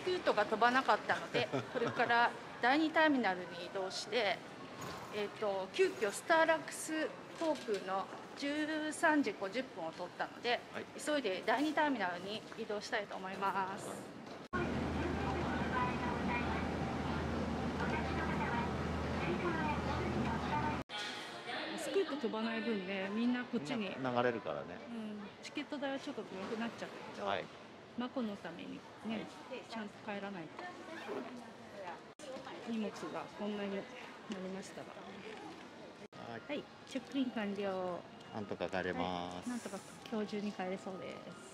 スキュートが飛ばなかったので、これから第2ターミナルに移動して、急遽スターラックス航空の13時50分を取ったので、はい、急いで第2ターミナルに移動したいと思います。はい飛ばない分ね、みんなこっちに流れるからね、うん、チケット代はちょっと高くなっちゃったけど、はい、マコのためにね、はい、ちゃんと帰らないと荷物がこんなになりましたが、はい、はい、チェックイン完了。なんとか帰れます、はい、なんとか今日中に帰れそうです。